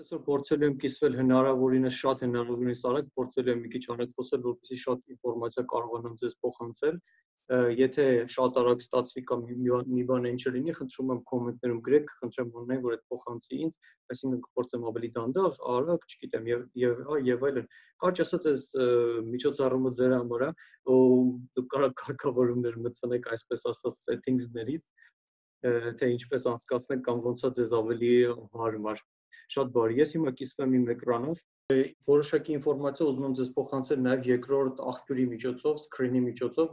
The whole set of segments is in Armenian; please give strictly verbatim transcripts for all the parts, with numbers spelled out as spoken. Այսօր portfolio-ում կիսվել հնարավոր ինը շատ հնարավորինս արեք, portfolio-ը մի քիչ անհետքոսել, որպեսզի շատ ինֆորմացիա կարողանամ ձեզ փոխանցել։ Եթե շատ արագ ստացվի կամ մի բան ինչ լինի, խնդրում եմ կոմենտներում գրեք, խնդրեմ ունենայի, որ այդ փոխանցի ինձ, այսինքն կփորձեմ ավելի դանդաղ, արագ, չգիտեմ, եւ եւ եւ այլն։ Կարճ ասած, այս միջոցառումը ձեր համար է, ու դուք կարող կարգավորումներ մտցնեք, այսպես ասած, settings-ներից, թե ինչպես անցկացնեք կամ ոնց է ձեզ ավելի հարմար։ Շատ բարի, ես հիմա կիսվում իմ էկրանով, որոշակի ինֆորմացիա ուզում եմ ձեզ փոխանցել նաև երկրորդ աղբյուրի միջոցով, screen-ի միջոցով,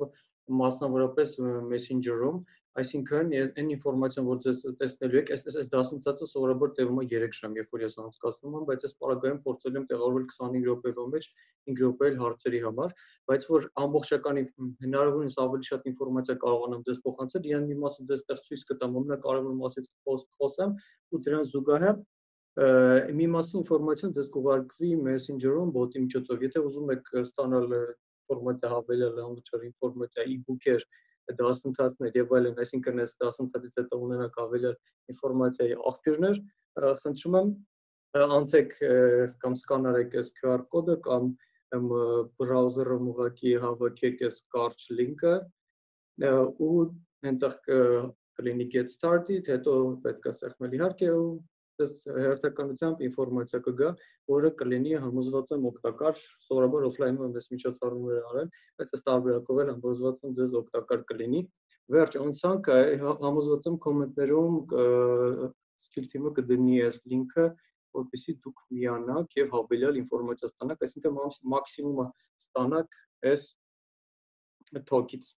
մասնավորապես Messenger-ում, այսինքն այն ինֆորմացիան, որ ձեզ տեսնելու եք, այս դասընթացը սովորաբար տևում է երեք ժամ, երբ որ ես անցկացնում եմ, բայց ես պարագայում փորձել եմ տեղավորել քսանհինգ րոպեվա մեջ հինգ րոպե հարցերի համար, բայց որ ամբողջական հնարավորինս ավելի շատ ինֆորմացիա կարողանամ ձեզ փոխանցել, իրան մի մասը ձեզ տեղ ցույց կտամ, ամենակարևոր մասից խոսեմ ու դրան զուգահեռ Մի մասը ինֆորմացիան ձեզ կուղարկվի Messenger-ում բոտի միջոցով, եթե ուզում եք ստանալ ինֆորմացիա հավելել, անվճար ինֆորմացիա, e-book-եր, դասընթացներ եւ այլն, այսինքն այս դասընթացից հետո ունենաք հավելել ինֆորմացիայի աղբյուրներ, խնդրում եմ անցեք կամ սկանարեք այս քյու ար կոդը կամ բրաուզերում ուղղակի հավաքեք այս կարճ լինքը ու այնտեղ կլինի get started, հետո պետք է սեղմել իհարկե ու Ես հերթականությամբ ինֆորմացիա կգա, որը կլինի համոզված եմ օգտակար, սովորաբար օֆլայնում եմ այս միջոցառումները արել, բայց ըստ տարբերակով էլ համոզված եմ ձեզ օգտակար կլինի։ Վերջ ընթացք համոզված եմ կոմենտներում skill team-ը կդնի այս link-ը, որպեսզի դուք միանաք եւ հավելյալ ինֆորմացիա ստանաք, այսինքն մաքսիմումը ստանաք այս talk-ից։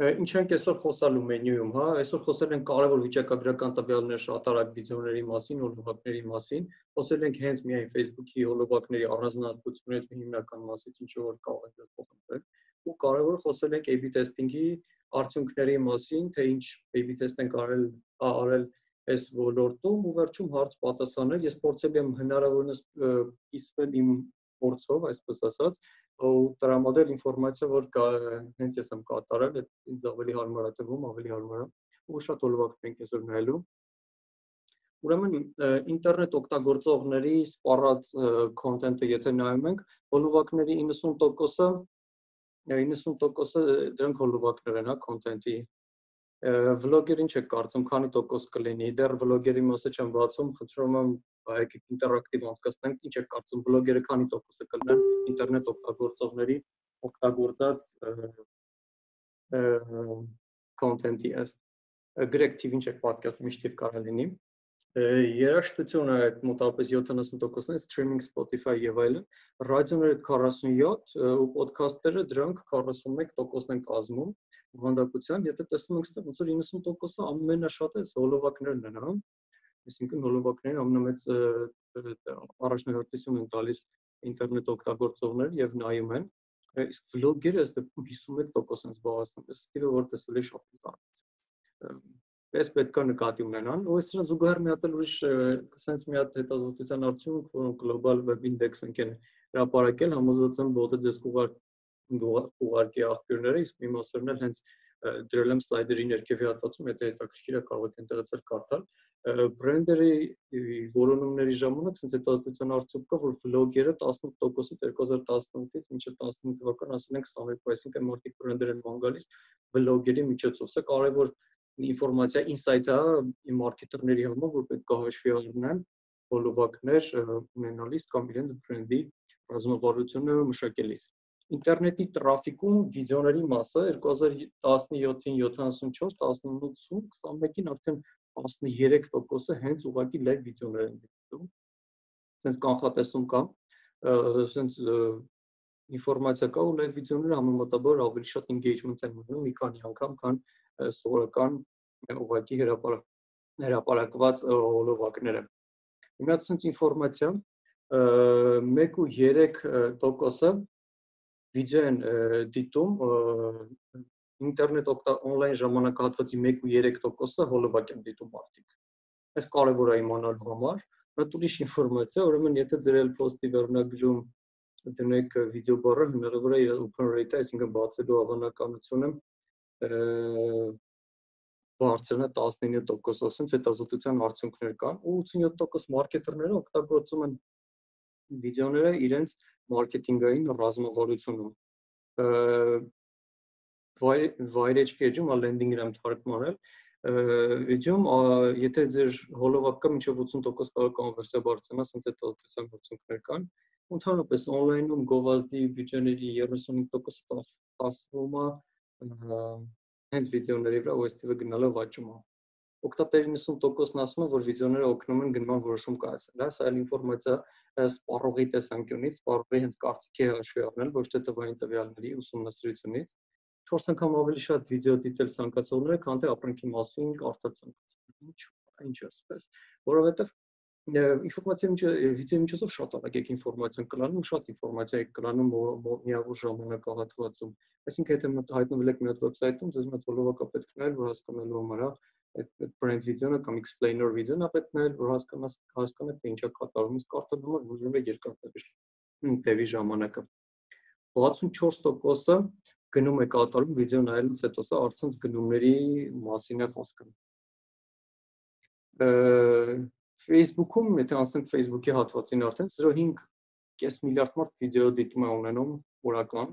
Ինչ ենք այսօր խոսալու մենյուում, հա, այսօր խոսել ենք կարևոր վիճակագրական տվյալներ շատարակ վիդեոների մասին, հոլովակների մասին, խոսել ենք հենց միայն Facebook-ի հոլովակների առանձնահատկություններից հիմնական մասից ինչ որ կարող ենք փոխանցել, ու կարևոր խոսել ենք A/B testing-ի արդյունքների մասին, թե ինչ A/B test ենք արել, արել այս ոլորտում, ու վերջում հարց պատասխաններ, ես փորձել եմ հնարավորինս կիսվել իմ փորձով, այսպես ասած, ու տրամադրել ինֆորմացիա, որ հենց ես եմ կատարել, ինձ ավելի հարմար է տվում, ավելի հարմար է, ու շատ հոլովակներ ենք այսօր նայելու։ Ուրեմն ինտերնետ օգտագործողների սպառած քոնտենտը, եթե նայում ենք, հոլովակների իննսուն տոկոսը դրանք հոլովակներ են, հա, քոնտենտի։ Վլոգեր ինչ եք կարծում, քանի տոկոս կլինի, դեռ վլոգերի մասը չեմ բացում, խնդրում եմ Հայկեք ինտերակտիվ անցկացնենք, ինչ եք կարծում, վլոգերը քանի տոկոսը կլինեն ինտերնետ օգտագործողների օգտագործած քոնտենտի ըստ գրեք թիվ ինչ եք պատկերացնում, ինչ թիվ կարող լինի։ Երաժշտությունը այդ մոտավորապես յոթանասուն տոկոսն է, streaming Spotify եւ այլն, ռադիոները քառասունյոթ ու պոդքասթերը դրանք քառասունմեկ տոկոսն են կազմում հանդակության, եթե տեսնում եք, ոնց որ իննսուն տոկոսը ամենաշատը հոլովակներն են, հա։ Այսինքն հոլովակները ամենամեծ առաջնահերթություն են տալիս ինտերնետ օգտագործողներ եւ նայում են, իսկ վլոգերը ըստ դեպքում հիսունմեկ տոկոս են զբաղեցնում, այս ստիպը որ տեսել է շատ տարած։ Պես պետք է նկատի ունենան, ու այսինքն զուգահեռ մի հատ էլ ուրիշ sense մի հատ հետազոտության արդյունք, որոնք Global Web Index-ը ընկել հրապարակել, համոզված եմ բոտը դες կուղար ուղարկի աղբյուրները, իսկ մի մասերն էլ հենց դրել եմ սլայդերի ներքևի հատվածում, եթե հետաքրքիր է կարող եք այնտեղից էլ կարդալ։ Բրենդերի որոնումների ժամանակ հենց հետազոտության արդյունքը, որ վլոգերը տասնութ տոկոսից երկու հազար տասնութից մինչև տասնութ թվականն ասել ենք քսանվեց տոկոս, այսինքն մարդիկ բրենդեր են ման գալիս վլոգերի միջոցով։ Սա կարևոր ինֆորմացիա, ինսայթ է մարքեթերների համար, որ պետք է հաշվի առնեն հոլովակներ ունենալիս կամ իրենց բրենդի ռազմավարությունը մշակելիս։ Ինտերնետի տրաֆիկում վիդեոների մասը երկու հազար տասնյոթին յոթանասունչորս, տասնութին, քսանմեկին արդեն տասնտրամեկ տոկոսը հենց ուղղակի լայվ վիդեոներ են դիտում։ Սենց կանխատեսում կա, սենց ինֆորմացիա կա, ու լայվ վիդեոները համեմատաբար ավելի շատ engagement են ունենում մի քանի անգամ, քան սովորական ուղղակի հրապարակված հոլովակները։ Հիմա սենց ինֆորմացիա մեկ ու երեք տոկոսը վիդեոն դիտում ինտերնետ օնլայն ժամանակահատվածի մեկ ու երեք տոկոսը հոլովակ են դիտում մարդիկ։ Այս կարևոր է իմանալու համար, բայց ուրիշ ինֆորմացիա, ուրեմն եթե ձեր post-ի վերնագրում դնեք վիդեո բառը, հնարավոր է open rate-ը, այսինքն բացելու հավանականությունը բարձրն է տասնինը տոկոս, ասենց հետազոտության արդյունքներ կան ու ութսունյոթ տոկոս մարքեթերները օգտագործում են վիդեոները իրենց մարքեթինգային ռազմավարությունում։ վայր էջ պեյջում լենդինգն եմ թարգմանել։ Վիդեոն, եթե ձեր հոլովակը մինչև ութսուն տոկոս կոնվերսիա բարձրանա, ասենց հետազոտության արդյունքներ կան։ Ընդհանրապես օնլայնում գովազդի բյուջեների երեսունհինգ տոկոսը տասվում է հենց վիդեոների վրա օ էս թի վի գնալով աճում է։ Օգտատերերի ննսուն տոկոսն ասում է, որ վիդեոները օգնում են գնման որոշում կայացնել, այս այլ ինֆորմացիա սպառողի տեսանկյունից, սպառողի հենց կարծիքի հաշվի առնել, ոչ թե տվային տվյալների ուսումնասիրությունից։ Չորս անգամ ավելի շատ վիդեո դիտել ցանկացողները, քան թե ապրանքի մասին կարդացողները։ Ինչ ասես, որովհետև ինֆորմացիա վիդեոյի միջոցով շատ արագ եք ինֆորմացիան կլանում, շատ ինֆորմացիա եք կլանում միավոր ժամանակահատվածում։ Այսինքն եթե հայտնվել եք մի հատ վեբսայթում, ձեզ մեծ ոլորակը պետք է նայել, որ հասկանալու համար այդ բրենդ վիդեոն կամ explainer վիդեոն պետք է նայել, որ հասկանաս հասկանաք թե ինչ է կատարվում, կարդալու համար ուզում եք երկար տևի ժամանակը։ վաթսունչորս տոկոսը գնում է կատարում վիդեո նայելուց հետո, սա առցանց գնումների մասին է խոսքը։ Facebook-ում, եթե անցնենք Facebook-ի հատվածին արդեն զրո հինգ կես միլիարդ մարդ վիդեո դիտում է ունենում օրական,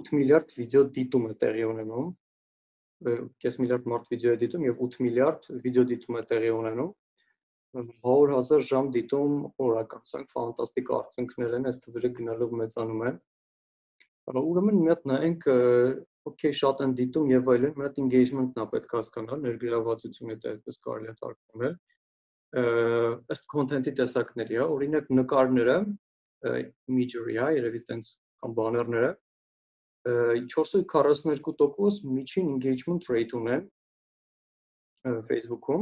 ութ միլիարդ վիդեո դիտում է տեղի ունենում, կես միլիարդ մարդ վիդեո է դիտում և ութ միլիարդ վիդեո դիտում է տեղի ունենում, հարյուր հազար ժամ դիտում օրական, սրանք ֆանտաստիկ արդյունքներ են, այս թվերը գնալով մեծանում են։ Ուրեմն մի հատ նայենք Okay, շատ են դիտում եւ այլն, մի հատ engagement-ն է պետք հասկանալ, ներգրավվածությունը դեպքից կարելի է ողջունել։ Ըստ content-ի տեսակների, օրինակ նկարները, imagery-ը, երևի տենց կամ բաներները, չորս հարյուր քառասունհինգ տոկոս միջին engagement rate ունեն Facebook-ում։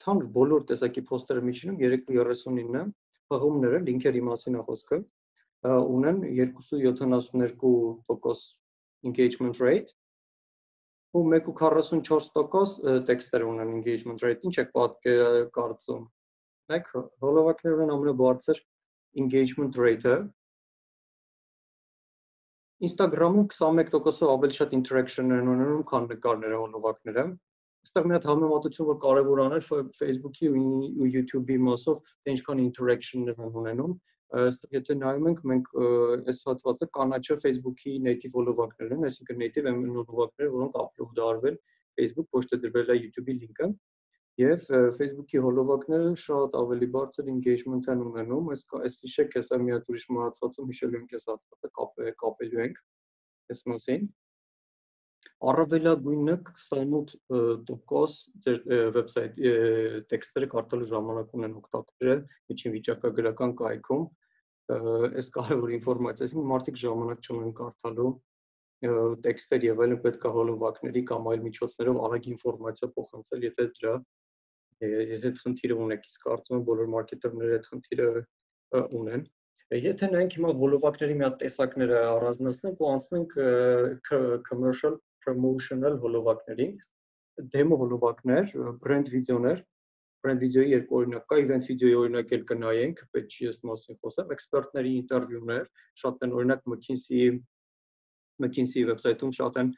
Թանկ բոլոր տեսակի post-երը միջինում երկու երեսունինը, հղումները, link-երի մասին է խոսքը։ Ունեն երկու յոթանասունհերկու տոկոս engagement rate ու մեկ քառասունչորս տոկոս տեքստեր ունեն engagement rate, ինչ եք կարծում։ Մեկ հոլովակներն են ամենաբարձր engagement rate-ը։ Instagram-ում քսանմեկ տոկոսով ավելի շատ interaction են ունենում, քան նկարները հոլովակները։ Այստեղ մի հատ համեմատություն, որ կարևոր անել Facebook-ի ու YouTube-ի մասով, թե ինչքան interaction-ներ են ունենում։ Եթե նայում ենք, մենք այս հատվածը կանաչը Facebook-ի native հոլովակներն են, այսինքն native հոլովակները, որոնք upload արվել Facebook, ոչ թե դրվել է YouTube-ի link-ը, եւ Facebook-ի հոլովակները շատ ավելի բարձր engagement են ունենում, այս հիշեք, այս մի հատ ուրիշ մոդացում հիշելու ենք այս հատվածը, կապելու ենք այս մասին։ Առավելագույնը քսանութ տոկոս ձեր վեբսայթի տեքստերը կարդալու ժամանակ ունեն օգտատերերը միջին վիճակագրական կայքում, այս կարևոր ինֆորմացիա, այսինքն մարդիկ ժամանակ չունեն կարդալու տեքստեր եւ այլն, պետք է հոլովակների կամ այլ միջոցներով արագ ինֆորմացիա փոխանցել, եթե դրա եթե խնդիրը ունեք, իսկ կարծում եմ բոլոր մարքեթերները այդ խնդիրը ունեն։ Եթե նայենք հիմա հոլովակների մի հատ տեսակները առանձնացնենք ու անցնենք commercial promotional հոլովակներին, demo հոլովակներ, brand video-ներ, brand video-ի երկու օրինակ կա, event video-ի օրինակ էլ կնայենք, պետք չի այս մասին խոսեմ, expert-ների interview-ներ, շատ են օրինակ McKinsey-ի McKinsey-ի website-ում շատ են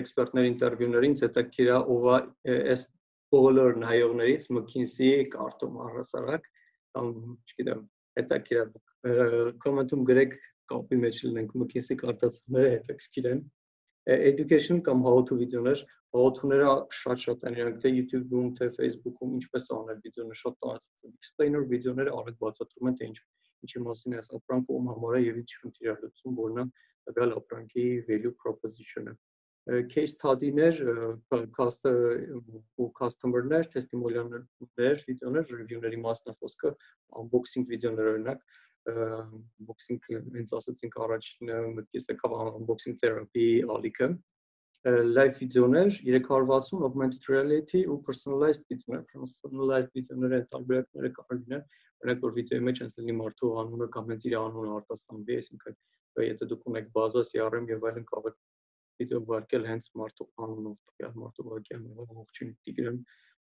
expert-ների interview-ների, ինձ հետաքրքիր է ով է այս բոլոր նայողներից McKinsey-ի կարդում առհասարակ, կամ չգիտեմ, հետաքրքիր է Կոմենտում գրեք կապի մեջ լինենք McKinsey կարտացումները հետաքրքիր են։ Education կամ how-to վիդեոներ, how-to-ները շատ-շատ են իրանք թե YouTube-ում, թե Facebook-ում ինչպես անել վիդեոները շատ տարածված են։ Explainer վիդեոները արագ բացատրում են թե ինչի մասին է այս ապրանքը, ում համար է եւ ինչ խնդիր է լուծում, որն է տվյալ ապրանքի value proposition-ը։ Case study-ներ, customer-ներ, testimonial-ներ, վիդեոներ, review-ների մասնախոսքը, unboxing վիդեոներ օրինակ unboxing, հենց ասացինք առաջին մտքիս եկավ unboxing therapy ալիքը, live վիդեոներ, երեք հարյուր վաթսուն, augmented reality ու personalized վիդեոներ, personalized վիդեոները տարբերակները կարելի են, օրինակ որ վիդեոյի մեջ հենց լինի մարդու անունը կամ հենց իր անունը արտասանվի, այսինքն եթե դուք ունեք բազա սի ար էմ եւ այլն կարող եք վիդեո վարկել հենց մարդու անունով, տվյալ մարդու վարքյալով ողջույն Instagram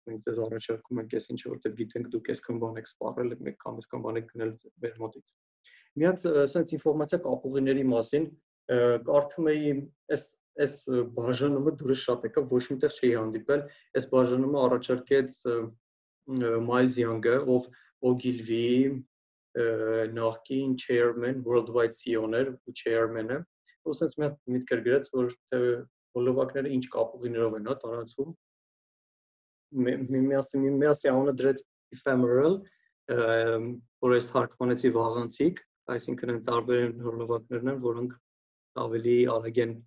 մենք ձեզ առաջարկում ենք ես ինչ որտեղ գիտենք դուք այսքան բան եք սպառել մեկ կամ այսքան բան եք գնել մեր մոտից։ Միած այսպես ինֆորմացիա կապուղիների մասին կարդում էի այս այս բաժանումը դուրս շատ եկա ոչ միտեղ չի հանդիպել այս բաժանումը առաջարկեց Miles Young-ը ով Ogilvy նախկին chairman worldwide C E O-ներ ու chairman-ը ու sense մի հատ միտքեր գրած որ հոլովակները ինչ կապուղիներով են հա տարածում մի մասը մի մասը անը դրեց ephemeral որ այս հարկմանեցի վաղանցիկ այսինքն են տարբեր հոլովակներն են որոնք ավելի արագ են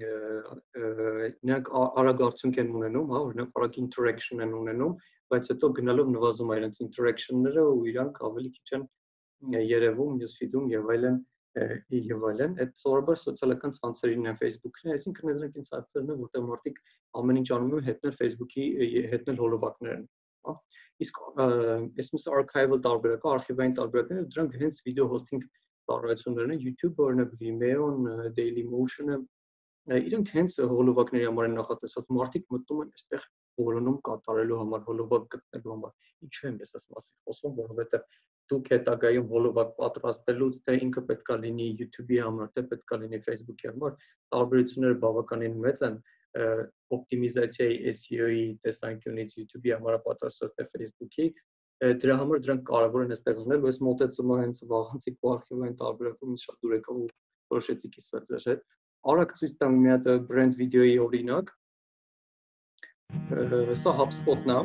նրանք արագ արդյունք են ունենում, հա, օրինակ արագ interaction են ունենում, բայց հետո գնալով նվազում է իրենց interaction-ները ու իրանք ավելի քիչ են երևում, ես ֆիդում եւ այլն եւ այլն, այդ ծորաբար սոցիալական ցանցերին են Facebook-ին, այսինքն նրանք ինձ ցանցերն են, որտեղ մարդիկ ամեն ինչ անում են հետնել Facebook-ի հետնել հոլովակներն, հա։ Իսկ ես մյուս archival տարբերակը, archive-ային տարբերակները դրանք հենց video hosting տարածություններն են, YouTube-ը, օրինակ Vimeo-ն, Daily Motion-ը իրենք հենց հոլովակների համար են նախատեսված մարդիկ մտնում են այստեղ որոնում կատարելու համար հոլովակ գտնելու համար ինչու եմ ես այս մասին խոսում որովհետեւ դուք հետագայում հոլովակ պատրաստելուց թե ինքը պետքա լինի YouTube-ի համար թե պետքա լինի Facebook-ի համար տարբերությունները բավականին մեծ են օպտիմիզացիայի S E O-ի տեսանկյունից YouTube-ի համար պատրաստված թե Facebook-ի դրա համար դրանք կարևոր են այստեղ ունել ու այս մոտեցումը հենց վաղանցի արխիվային տարբերակում շատ դուր եկա ու որոշեցի կիսվել ձեր հետ Արագ ցույց տամ մի հատ բրենդ վիդեոյի օրինակ։ Սա HubSpot-ն է։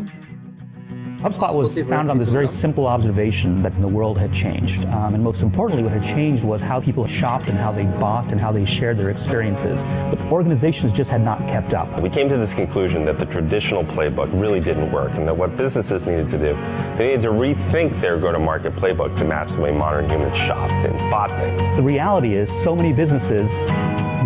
HubSpot was founded on this very simple observation that the world had changed. Um, and most importantly, what had changed was how people shopped and how they bought and how they shared their experiences. But organizations just had not kept up. We came to this conclusion that the traditional playbook really didn't work and that what businesses needed to do, they needed to rethink their go-to-market playbook to match the way modern humans shopped and bought things. The reality is so many businesses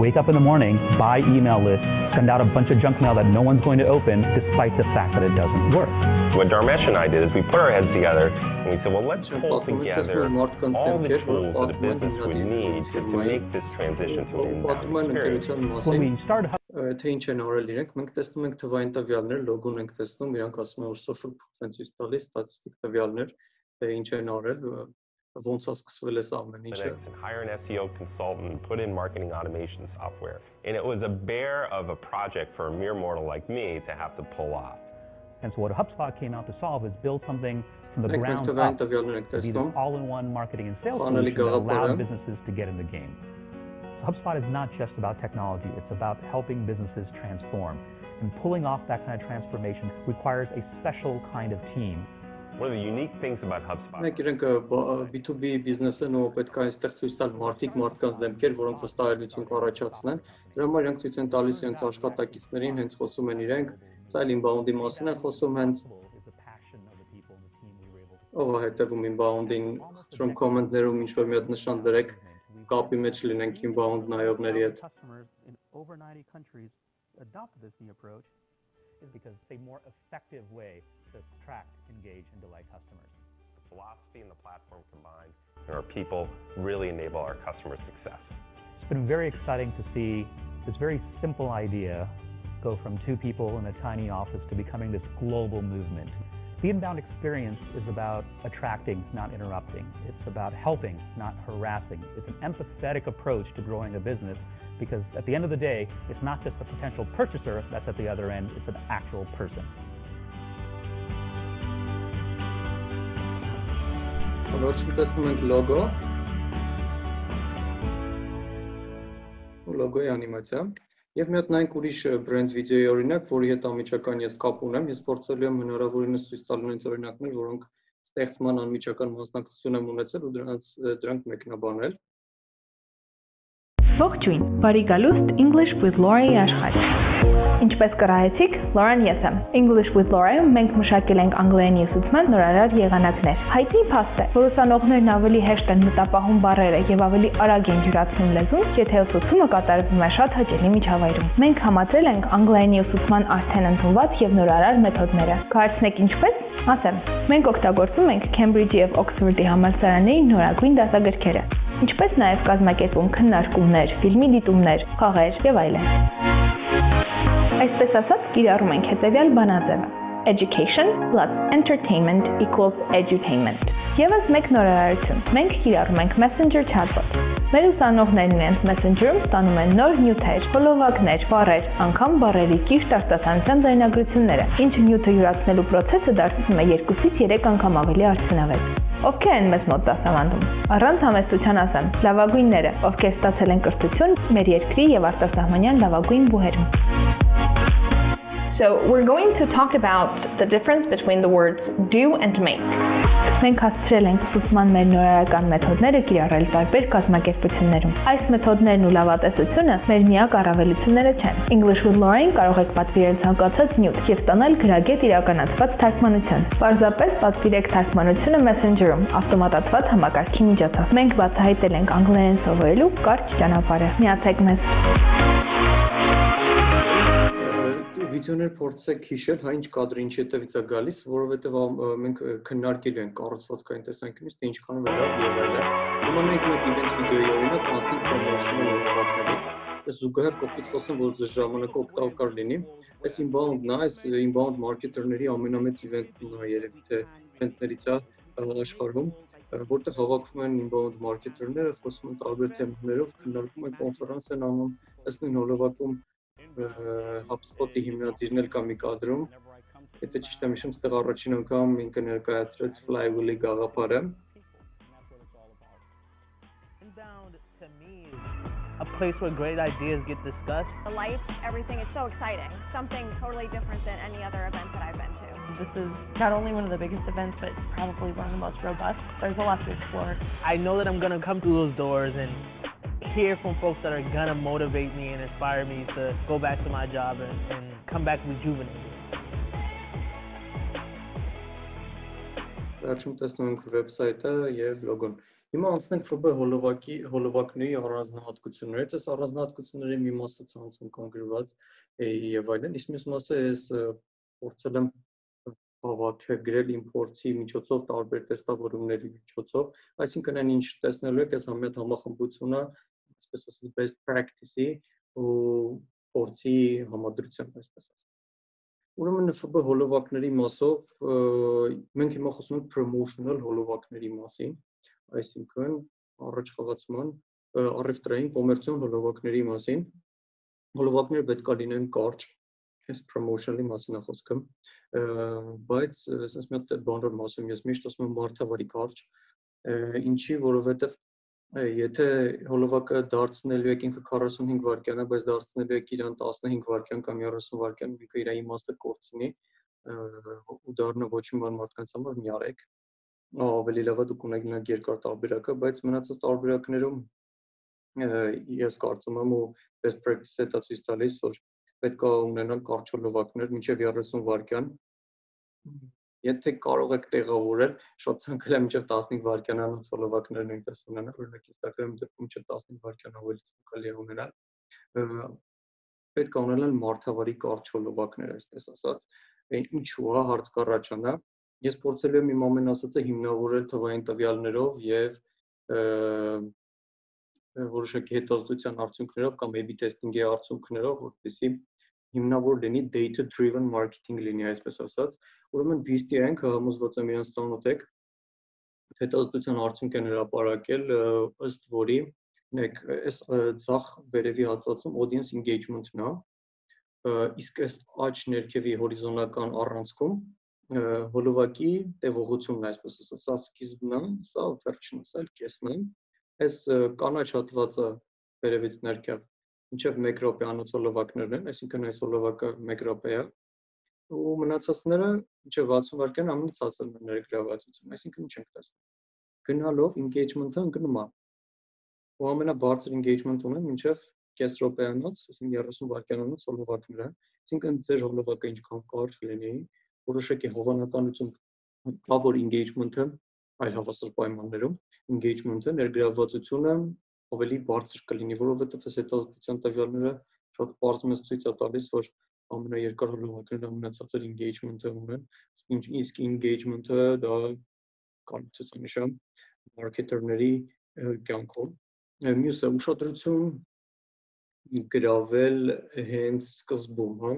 wake up in the morning, buy email lists, send out a bunch of junk mail that no one's going to open, despite the fact that it doesn't work. What Dharmesh and I did is we put our heads together and we said, well, let's pull together all the tools that a business would need to make this transition to an inbound experience. When we started Թե ինչ են արել իրենք, մենք տեսնում ենք թվային տվյալներ, լոգոն ենք տեսնում, իրանք ասում են, որ social proof-ից ցույց տալիս ստատիստիկ տվյալներ, թե ինչ են արել Once I was hire an S E O consultant, put in marketing automation software, and it was a bear of a project for a mere mortal like me to have to pull off. And so what HubSpot came out to solve is build something from the ground up to be an all-in-one marketing and sales solution that allows businesses to get in the game. So HubSpot is not just about technology; it's about helping businesses transform. And pulling off that kind of transformation requires a special kind of team. One of the unique things about HubSpot. Մենք իրենք B two B բիզնեսն ու պետք է այստեղ ցույց տալ մարդիկ մարդկանց դեմքեր, որոնք վստահելիություն կառաջացնեն։ Դրա համար իրենք ցույց են տալիս իրենց աշխատակիցներին, հենց խոսում են իրենք, ցայլ inbound-ի մասին են խոսում հենց։ Ով հետևում inbound-ին, թրում կոմենտներում ինչ որ մի հատ նշան դրեք, կապի մեջ լինենք inbound նայողների հետ։ Over ninety countries adopted this new approach because it's a more effective way to attract, engage, and delight customers. The philosophy and the platform combined, and our people really enable our customer success. It's been very exciting to see this very simple idea go from two people in a tiny office to becoming this global movement. The inbound experience is about attracting, not interrupting. It's about helping, not harassing. It's an empathetic approach to growing a business because at the end of the day, it's not just a potential purchaser that's at the other end, it's an actual person. Առաջին տեսնում ենք լոգո, լոգոյի անիմացիա, և մի հատ նայենք ուրիշ բրենդ վիդեոյի օրինակ, որի հետ անմիջական ես կապ ունեմ, ես փորձել եմ հնարավորինս ցույց տալ նույնիսկ օրինակներ, որոնք ստեղծման անմիջական մասնակցություն են ունեցել ու դրանք մեկնաբանել։ Ողջույն, բարի գալուստ English with Laura-ի աշխարհ։ Ինչպես կրահեցիք, Laura-ն ես եմ։ English with Laura-ում մենք մշակել ենք անգլերեն ուսուցման նորարար եղանակներ։ Հայտնի փաստ է, որ ուսանողներն ավելի հեշտ են մտապահում բառերը եւ ավելի արագ են յուրացնում լեզուն, եթե ուսուցումը կատարվում է շատ հաճելի միջավայրում։ Մենք համաձայնել ենք անգլերեն ուսուցման արդեն ընդունված եւ նորարար մեթոդները։ Կարծեք ինչպես։ Ասեմ, մենք օգտագործում ենք Cambridge-ի եւ Oxford-ի համալսարանների նորագույն դասագրքերը, ինչպես նաեւ կազմակերպում քննարկումներ, ֆիլմի դիտումներ, խաղեր եւ այլն։ Այսպես ասած, կիրառում ենք հետեւյալ բանաձևը. Education plus entertainment equals edutainment. Եվս մեկ նորարարություն, մենք կիրառում ենք Messenger chatbot։ Մեր ուսանողներն իրենց Messenger-ում ստանում են նոր նյութեր, հոլովակներ, բառեր, անգամ բառերի ճիշտ արտասանության ձայնագրությունները, ինչը նյութը յուրացնելու process-ը դարձնում է երկուսից երեք անգամ ավելի արդյունավետ։ Ովքեր են մեզ մոտ դասավանդում։ Առանց համեստության ասեմ, լավագույնները, ովքեր ստացել են կրթություն մեր երկրի եւ արտասահմանյան լավագույն բուհերում։ So we're going to talk about the difference between the words do and make. Մենք հասցրել ենք ուսուցման մեր նորարարական մեթոդները կիրառել տարբեր կազմակերպություններում։ Այս մեթոդներն ու լավատեսությունը մեր միակ առավելությունները չեն։ English with Lauren կարող եք պատվիրել ցանկացած նյութ եւ ստանալ գրագետ իրականացված թարգմանություն։ Պարզապես պատվիրեք թարգմանությունը Messenger-ում, ավտոմատացված համակարգի միջոցով։ Մենք բացահայտել ենք անգլերեն սովորելու կարճ ճանապարհը։ Միացեք մեզ։ Վիդեոներ փորձեք հիշել, հա ինչ կադրի ինչ հետևից է գալիս, որովհետև մենք քննարկել ենք կառուցվածքային տեսանկյունից, թե ինչքան վարավ եւ այլն։ Հիմա մենք մեկ իվենթ վիդեոյի օրինակ տասնհինգ պրոմոշնալ օրինակներ, ես զուգահեռ կողքից խոսեմ, որ այս ժամանակը օգտակար լինի։ Այս inbound-ն է, այս inbound մարքեթերների ամենամեծ իվենթն է երևի թե իվենթներից է աշխարհում, որտեղ հավաքվում են inbound մարքեթերները, խոսում են տարբեր թեմաներով, քննարկում են, կոնֆերանս են անում, այս նույն հոլովակում HubSpot-ի հիմնադիրն էլ կա մի կադրում, եթե ճիշտ եմ հիշում, ստեղ առաջին անգամ ինքը ներկայացրեց Flywheel-ի գաղափարը։ A place where great ideas get discussed. The lights, everything is so exciting. Something totally different than any other event that I've been to. This is not only one of the biggest events, but probably one of the most robust. There's a lot to explore. I know that I'm going to come through those doors and hear from folks that are going to motivate me and inspire me to go back to my job and, and come back rejuvenated. Վերջում տեսնում ենք վեբսայթը եւ լոգոն։ Հիմա անցնենք F B հոլովակի հոլովակների առանձնահատկություններից, այս առանձնահատկությունների մի մասը ցանցում կանգնված եւ այլն, իսկ մյուս մասը ես փորձել եմ հավաքագրել իմպորտի միջոցով, տարբեր տեստավորումների միջոցով, այսինքն այն ինչ տեսնելու եք, այս ամեն համախմբությունը այսպես ասած best practice-ի ու փորձի համադրությամբ այսպես ասած։ Ուրեմն F B հոլովակների մասով մենք հիմա խոսում ենք promotional հոլովակների մասին, այսինքն առաջխաղացման առևտրային կոմերցիոն հոլովակների մասին։ Հոլովակները պետք է լինեն կարճ, այս promotion-ի մասին է խոսքը, բայց ասես մի հատ բանոր մասում ես միշտ ասում եմ մարդավարի կարճ, ինչի, որովհետև եթե հոլովակը դարձնելու եք ինքը քառասունհինգ վայրկյան, բայց դարձնելու եք իրան տասնհինգ վայրկյան կամ երեսուն վայրկյան, ինքը իր իմաստը կորցնի ու դառնա ոչ մի բան մարդկանց համար մի արեք։ Ավելի լավ է դուք ունենաք երկար տարբերակը, բայց մնացած տարբերակներում ես կարծում եմ ու best practice-ը դա ցույց տալիս, որ պետք է ունենալ կարճ հոլովակներ մինչև երեսուն վայրկյան։ Եթե կարող եք տեղավորել, շատ ցանկալի է մինչև տասնհինգ վայրկյանանոց հոլովակներ նույնպես ունենալ, օրինակ Instagram-ում դեպքում չէ տասնհինգ վայրկյան ավելի ցանկալի է ունենալ։ Պետք է ունենալ մարդավարի կարճ հոլովակներ, այսպես ասած, ինչու է հարց կառաջանա։ Ես փորձել եմ իմ ամեն ասածը հիմնավորել թվային տվյալներով եւ որոշակի հետազոտության արդյունքներով կամ A/B testing-ի արդյունքներով, որտիսի հիմնավոր լինի data driven marketing լինի, այսպես ասած, ուրեմն վիստիանք համոզված եմ իրենց տանուտեք հետազոտության արդյունքն հրապարակել, ըստ որի նեք այս ցախ վերևի հատվածում audience engagement-ն է, իսկ այս աջ ներքևի հորիզոնական առանցքում հոլովակի տևողությունն այսպես ասած, սա սկիզբն է, սա վերջինն է, այլ կեսն է։ Այս կանաչ հատվածը վերևից ներքև մինչև մեկ րոպեանոց հոլովակներն են, այսինքն այս հոլովակը մեկ րոպե է, ու մնացածները մինչև վաթսուն վայրկյան ամեն ցածրն է ներգրավվածություն, այսինքն ինչ ենք տեսնում։ Գնալով engagement-ը ընկնում է։ Ու ամենաբարձր engagement-ը ունեն մինչև կես րոպեանոց, այսինքն երեսուն վայրկյանոց հոլովակները, այսինքն ձեր հոլովակը ինչքան կարճ լինի, որոշակի հավանականություն կա, որ engagement-ը այլ հավասար պայմաններում engagement-ը ներգրավվածությունը ավելի բարձր կլինի, որովհետև այս հետազոտության տվյալները շատ բարձր մեզ ցույց է տալիս, որ ամենաերկար հոլովակներն ամենացածր engagement-ը ունեն, իսկ engagement-ը դա կարծիքի նշան մարքեթերների կյանքում։ Մյուսը ուշադրություն գրավել հենց սկզբում, հա,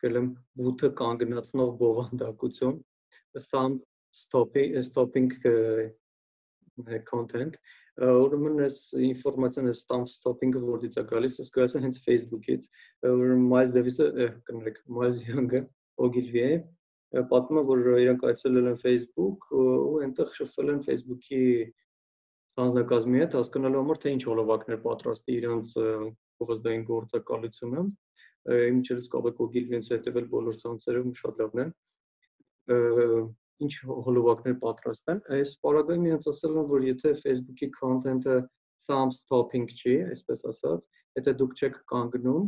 գլեմ բութը կանգնացնող բովանդակություն, thumb stopping, stopping uh, content. Որումս ինֆորմացիան ստամ stopping-ը որից է գալիս, ես գալիս հենց Facebook-ից, որ Miles Davis-ը կներեք, Miles Young-ը Ogilvy է, պատմում է, որ իրանք այցելել են Facebook ու այնտեղ շփվել են Facebook-ի հանձնակազմի հետ, հասկանալու համար թե ինչ հոլովակներ պատրաստի իրանք փոխազդային գործակալությունը, ինչերից կապեք Ogilvy-ից հետևել բոլոր ցանցերում շատ լավն է։ Ինչ հոլովակներ պատրաստ են, այս պարագայում իրենց ասել են, որ եթե Facebook-ի content-ը thumb stopping չի, այսպես ասած, եթե դուք չեք կանգնում,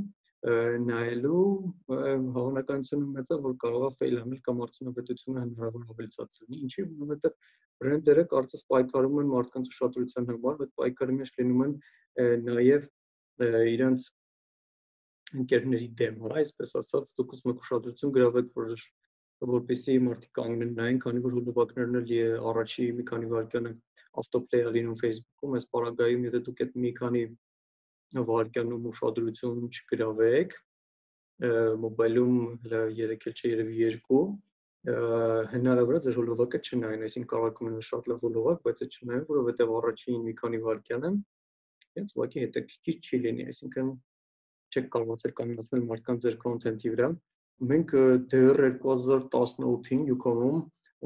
նայելու, հավանականությունը մեծ է, որ կարող է fail անել կամ արդյունավետությունը հնարավոր ավելացնել։ Ինչի՞, որովհետև բրենդերը կարծես պայքարում են մարդկանց ուշադրության համար, այդ պայքարի մեջ լինում են նաև իրենց ընկերների դեմ, այսպես ասած, դուք ուզում եք ուշադրություն գրավեք, որ որպեսզի մարդիկ կանգնեն նայեն, քանի որ հոլովակներն էլ առաջի մի քանի վայրկյանը ավտոպլեյ է լինում Facebook-ում, այս պարագայում եթե դուք այդ մի քանի վայրկյանում ուշադրություն չգրավեք, մոբայլում երեք էլ չէ երևի երկու, հնարավոր է ձեր հոլովակը չնայեն, այսինքն կարող եք ունենալ շատ լավ հոլովակ, բայց այդ չնայեն, որովհետև առաջին մի քանի վայրկյանը հենց ուղղակի հետաքրքիր չի լինի, այսինքն չեք կարողացել կանգնեցնել մարդկանց ձեր content-ի վրա։ Մենք դեռ երկու հազար տասնութ-ին Յուքոմում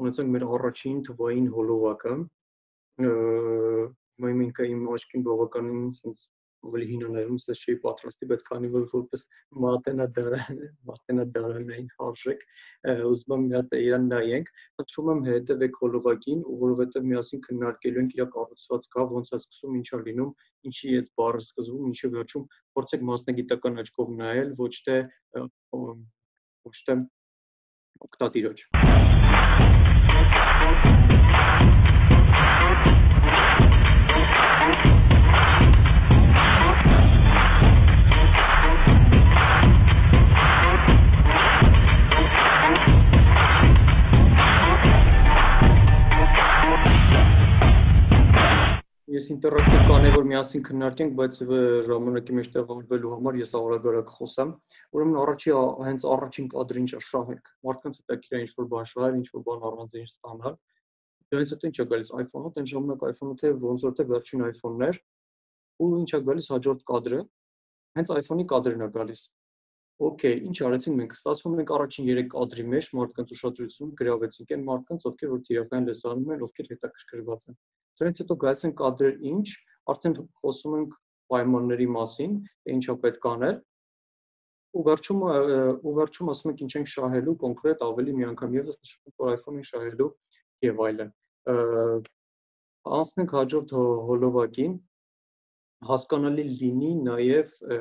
ունեցանք մեր առաջին թվային հոլովակը, մենք իմ աչքին բավականին ավելի հինանալում ես չէի պատրաստի, բայց քանի որ որպես մատենադարանային արժեք, ուզում եմ մի հատ իրան նայենք, խնդրում եմ հետևեք հոլովակին, որովհետև միասին քննարկելու ենք իր կառուցվածքը, ոնց է սկսում, ինչ է լինում, ինչի է բառը սկսվում, ինչի վերջում, փորձեք մասնագիտական աչքով նայել, ոչ թե Ucztem oktatiroć. Ես ինտերակտիվ կանեվոր միասին քննարկենք, բայց ժամանակի մեջ տեղավորվելու համար ես ավարագարակ խոսեմ, ուրեմն առաջի հենց առաջին կադրին շահեք, մարդկանց հետաքրքիր է ինչ-որ բան շահել, ինչ-որ բան առանձին ստանալ, դրանից հետո ինչ է գալիս iPhone-ը, այն ժամանակ iPhone-ը թե ոնց որ թե վերջին iPhone-ն էր, ու ինչ է գալիս հաջորդ կադրը, հենց iPhone-ի կադրն է գալիս։ Okay, ինչ արեցինք մենք, ստացվում ենք առաջին երեք կադրի մեջ մարդկանց ուշադրություն գրավեցինք, այն մարդկանց, ովքեր որ իրական լսանում են, ովքեր հետաքրքրված են։ Դրանից հետո գալիս են կադրեր ինչ, արդեն խոսում ենք պայմանների մասին, թե ինչա պետք անել։ Ու վերջում ու վերջում ասում ենք ինչ ենք շահելու կոնկրետ ավելի միանգամ եւս նշվում որ iPhone-ին շահելու եւ այլն։ Անցնենք հաջորդ հոլովակին։ Հասկանալի լինի նաև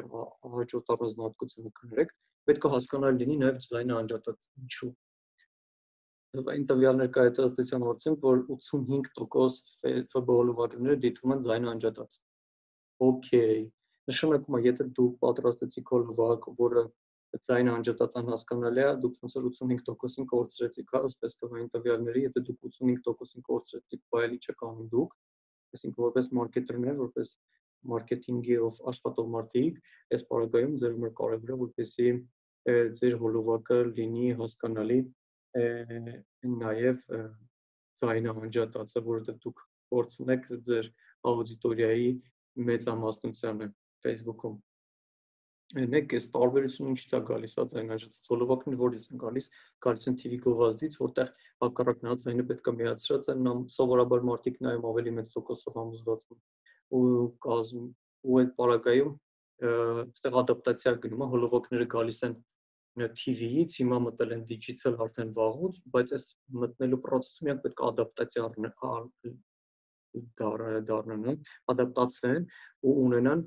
հաջորդ առանձնահատկությունը կներեք, պետք է հասկանալի լինի նաև ձայնի անջատած ինչու։ Այն տվյալներ կայացրեցին արդեն, որ ութսունհինգ տոկոս F B հոլովակները դիտվում են ձայնի անջատած։ Okay, նշանակում է, եթե դուք պատրաստեցիք հոլովակ, որը ձայնի անջատած անհասկանալի է, դուք ոնց որ ութսունհինգ տոկոսին կորցրեցիք, ըստ էստվային տվյալների, եթե դուք ութսունհինգ տոկոսին կորցրեցիք, բայց ի՞նչ եք անում դուք, այսինքն որպես մարքեթերներ, որպես մարքեթինգի ով աշխատող մարդիկ, այս պարագայում ձեր համար կարևոր է, որպեսզի ձեր հոլովակը լինի հասկանալի նաև ձայնի անջատածը, որովհետև դուք կորցնեք ձեր աուդիտորիայի մեծամասնությանը Facebook-ում։ Նեք այս տարբերությունը ինչից է գալիս, հա ձայնի անջատած հոլովակները որից են գալիս, գալիս են T V գովազդից, որտեղ հակառակն հա ձայնը պետք է միացրած են, սովորաբար մարդիկ նայում ավելի մեծ տոկոսով համոզված են։ Ու այդ պարագայում այստեղ ադապտացիա գնում է, հոլովակները գալիս են T V-ից, հիմա մտել են digital արդեն վաղուց, բայց այս մտնելու պրոցեսում իրանք պետք է ադապտացիա դառնան, ադապտացվեն ու ունենան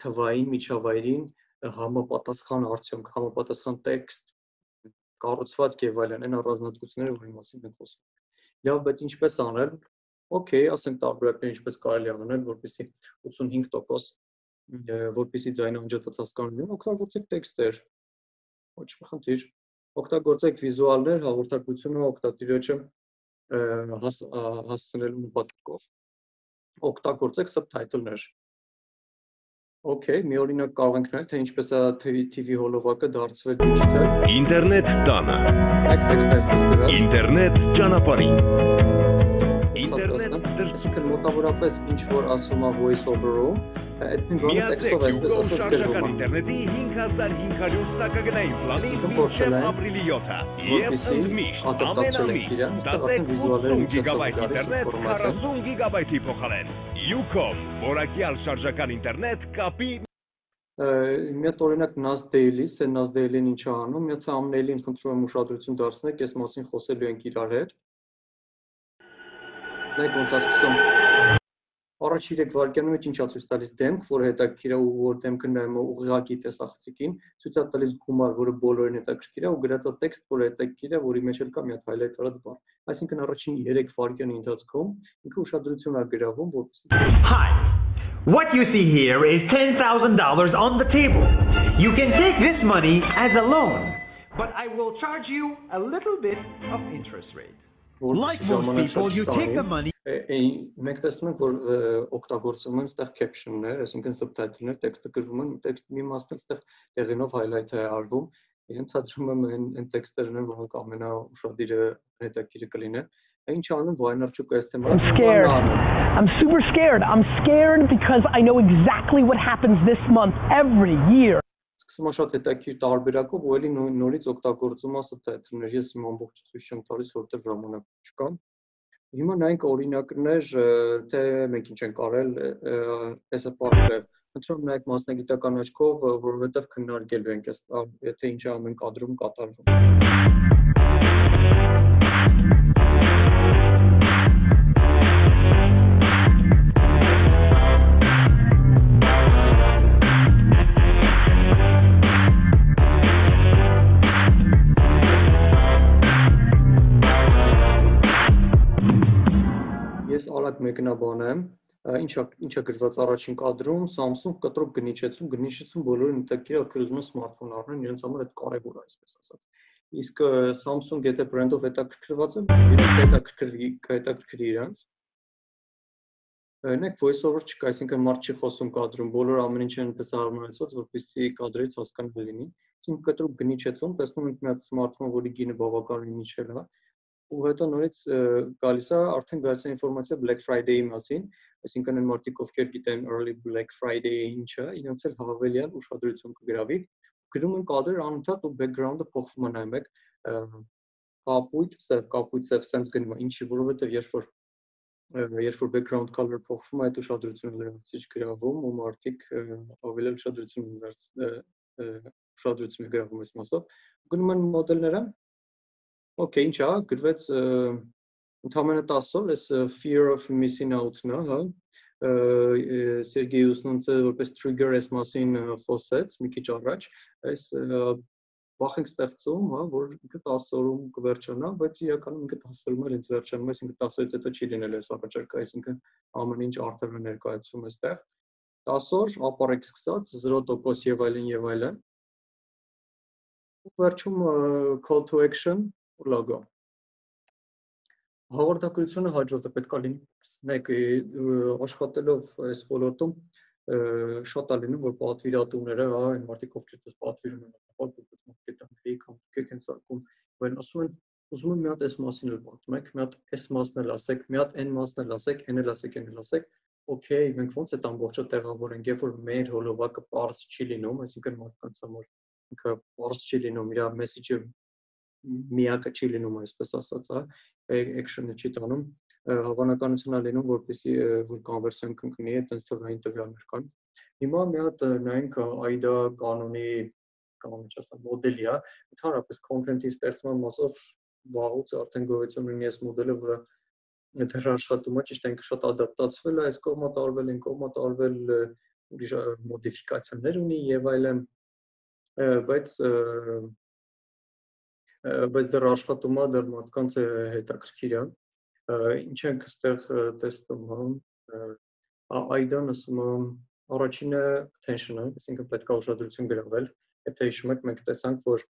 թվային միջավայրին համապատասխան արդյունք, համապատասխան տեքստ, կառուցվածք եւ այլն, այն առանձնահատկությունները, որի մասին մենք խոսում ենք։ Լավ, բայց ինչպես անել։ Okay, ասենք տարբերակներ ինչպես կարելի անել, որպեսզի ութսունհինգ տոկոս որպեսզի ձայնի անջատած հասկանալու, օգտագործեք տեքստեր, ոչ խնդիր, օգտագործեք վիզուալներ հաղորդակցությունը օգտատիրոջը հասցնելու նպատակով, օգտագործեք subtitle-ներ, Okay, մի օրինակ կարող ենք նայել, թե ինչպես է T V հոլովակը դարձվել դիջիտալ։ Ինտերնետ տանը։ Այդ տեքստը այսպես գրած։ Ինտերնետ ճանապարհին։ Ինտերնետ դրսի մոտավորապես ինչ որ ասում է voice-over-ով, այդ նույն տեքստով այսպես ասած գրվում է։ Ինտերնետի հինգ հազար հինգ հարյուր տակագնային պլանի մինչև ապրիլի յոթը։ Եվ ընդմիշտ ամենամիշտ գիգաբայթի փոխարեն։ Յուքոմ, որակյալ շարժական ինտերնետ կապի Մետ օրինակ Nas Daily-ից, թե Nas Daily-ն ինչ է անում, մեծ ամենելին խնդրում եմ ուշադրություն դարձնեք, այս մասին խոսելու ենք իրար հետ։ Դե ոնց է սկսում։ Առաջ երեք վայրկյանում է ինչա ցույց տալիս դեմք, որ հետաքրքիր է ու որ դեմքը նայում է ուղղակի տեսախցիկին, ցույց է տալիս գումար, որը բոլորին հետաքրքիր է ու գրած է տեքստ, որը հետաքրքիր է, որի մեջ էլ կա մի հատ highlight արած բան։ Այսինքն առաջին երեք վայրկյանի ընթացքում ինքը ուշադրություն է գրավում, որ Hi. What you see here is ten thousand dollars on the table. You can take this money as a loan, but I will charge you a little bit of interest rate. Like most people, you take the money. Մենք տեսնում ենք, որ օգտագործում են այստեղ caption-ներ, այսինքն subtitle-ներ, տեքստը գրվում են, տեքստի մի մասն այստեղ տեղինով highlight է արվում։ Ենթադրում եմ այն տեքստերն են, որոնք ամենաուշադրը հետաքրքիրը կլինեն։ I'm scared. I'm super scared. I'm scared because I know exactly what happens this month every year. Մեկնաբանեմ, ինչ է գրված առաջին կադրում, Samsung կտրուկ գնիչեցում, գնիչեցում բոլորին հետաքրքիր է, ովքեր ուզում են սմարթֆոն առնեն, իրենց համար այդ կարևոր է, այսպես ասած։ Իսկ Samsung եթե բրենդով հետաքրքրված է, իրենք հետաքրքրվի, հետաքրքրի իրենց։ Նայեք, voice-over չկա, այսինքն մարդ չի խոսում կադրում, բոլորը ամեն ինչ այնպես արմարացված, որպեսզի կադրից հասկանալի լինի։ Իսկ կտրուկ գնիչեցում, տեսնում ենք մի հատ սմարթֆոն, որի գինը բավականին իջել է։ Ու հետո նորից գալիս է արդեն գալիս է ինֆորմացիա Black Friday-ի մասին, այսինքն այն մարդիկ, ովքեր գիտեն early Black Friday-ը ինչ է, իրենց էլ հավելյալ ուշադրություն կգրավի։ Գրում են կադրեր անընդհատ ու background-ը փոխվում է նայեք կապույտ, սև կապույտ, սև sense գնում է, ինչի որովհետև երբ որ երբ որ background color փոխվում է, այդ ուշադրությունը լրացիչ գրավում ու մարդիկ հավելյալ ուշադրություն ուշադրություն գրավում այս մասով։ Գնում են մոդելները Okay, ինչ է, գրվեց ընդհանրապես տասով, այս fear of missing out-ն է, հա։ Սերգեյ Ուսնունցը որպես trigger այս մասին խոսեց մի քիչ առաջ, այս վախ ենք ստեղծում, հա, որ ինքը տասորում կվերջանա, բայց իրականում ինքը տասորում էլ ինձ վերջանում, այսինքն տասորից հետո չի լինել այս առաջարկը, այսինքն ամեն ինչ արդյունքը ներկայացում է այստեղ։ տասոր ապառիկ սկսած zero percent եւ այլն եւ այլն։ Վերջում call to action Լագա։ Հաղորդակցությունը հաջորդը պետք է լինի աշխատելով այս ոլորտում շատ է լինում, որ պատվիրատուները այն մարդիկ, ովքեր դες պատվիրում են, պատվիրում են դեպի կոմպյուտեր կենսարկում, որ ասում են, ուզում եմ մի հատ այս մասին էլ պատմեք, մի հատ այս մասն էլ ասեք, մի հատ այն մասն էլ ասեք, այն էլ ասեք, այն էլ ասեք, օքեյ, մենք ոնց այդ ամբողջը տեղավորենք, երբ որ մեր հոլովակը parse չի լինում, այսինքն մարդկանց համար ինքը parse չի լինում, իր մեսեջը միակը չի լինում այսպես ասած, action-ը չի տանում, հավանականություն է լինում, որպեսզի որ conversion-ը կընկնի, այտենց թվային տվյալներ կան։ Հիմա մի հատ նայենք AIDA կանոնի կանոնի չասեմ մոդելի է, ընդհանրապես content-ի ստեղծման մասով վաղուց արդեն գոյություն ունի այս մոդելը, որը դեռ աշխատում է, ճիշտ է, ինքը շատ ադապտացվել է, այս կողմը տարվել, այն կողմը տարվել, մոդիֆիկացիաներ ունի եւ այլն, բայց բայց դեռ աշխատում է, դեռ մարդկանց է հետաքրքիր է։ Ինչ ենք այստեղ տեսնում, AIDA-ն ասում է, առաջինը attention-ը, այսինքն պետք է ուշադրություն գրավել։ Եթե հիշում եք, մենք տեսանք, որ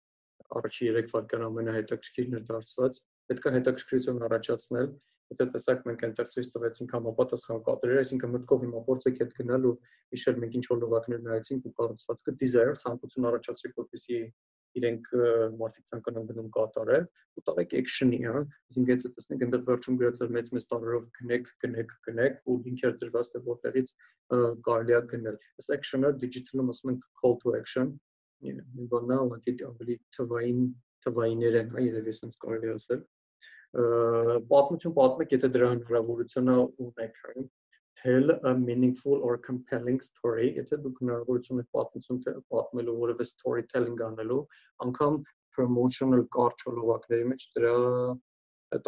առաջի երեք վայրկյան ամենահետաքրքիրն էր դարձված, պետք է հետաքրքրություն առաջացնել, Ու դա տեսակ մենք այնտեղ ցույց տվեցինք համապատասխան խաղատերեր, այսինքն մտքովիմա փորձեք այդ գնալ ու իհարկե մենք ինչ որ լավակներ նայեցինք ու կառուցվածքը desire ցանկություն առաջացրեց, որպեսզի իրենք մարդիկ ցանկանան գնում կատարել, ու տվեք action-ի, հա, այսինքն եթե տեսնենք այնտեղ վերջում գրած էր մեծ մեծ տարերով գնեք, գնեք, գնեք ու link-եր դրված է որտեղից կարելի է գնել։ Այս action-ը digital-ում ասում ենք call to action, մի բան նա ուղղակի ավելի թվային թվայիներ են, հա, երևի sense կարելի ասել։ Պատմություն պատմեք, եթե դրա հնարավորությունը ունեք, tell a meaningful or compelling story, եթե դուք հնարավորություն եք պատմություն պատմելու, որևէ storytelling անելու, անգամ promotional կարճ հոլովակների մեջ դրա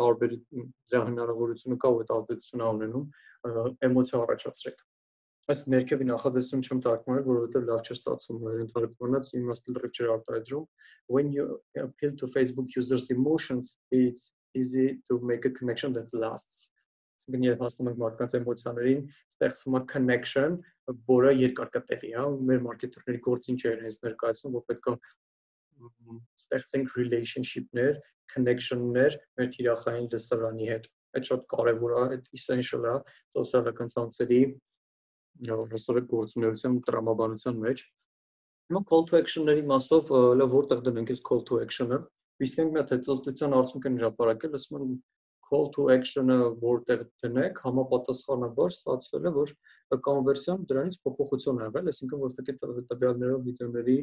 տարբեր դրա հնարավորությունը կա ու այդ ազդեցությունն ունենում էմոցիա առաջացրեք։ Այս ներքևի նախադասություն չեմ տարգմարել, որովհետև լավ չստացվում էր ընդհանրապես, իմաստը լրիվ չէր արտահայտվում։ When you appeal to Facebook users' emotions, it's easy to make a connection that lasts. Այսինքն երբ հասնում ենք մարդկանց էմոցիաներին, ստեղծվում է connection, որը երկարատևի, հա, մեր մարքեթինգների գործին չէ հենց ներկայացնում, որ պետք է ստեղծենք relationship-ներ, connection-ներ մեր թիրախային լսարանի հետ։ Այդ շատ կարևոր է, այդ essential է սոցիալական ցանցերի ռեսուրսների գործունեության տրամաբանության մեջ։ Հիմա call to action-ների մասով լավ որտեղ դնենք այս call to action-ը։ Իսկ մենք հետազոտության արդյունքն հրապարակել, ասում են call to action-ը որտեղ դնեք, համապատասխանաբար ստացվել է, որ կոնվերսիան դրանից փոփոխություն է եղել, այսինքն որտեղ է տվյալներով վիդեոների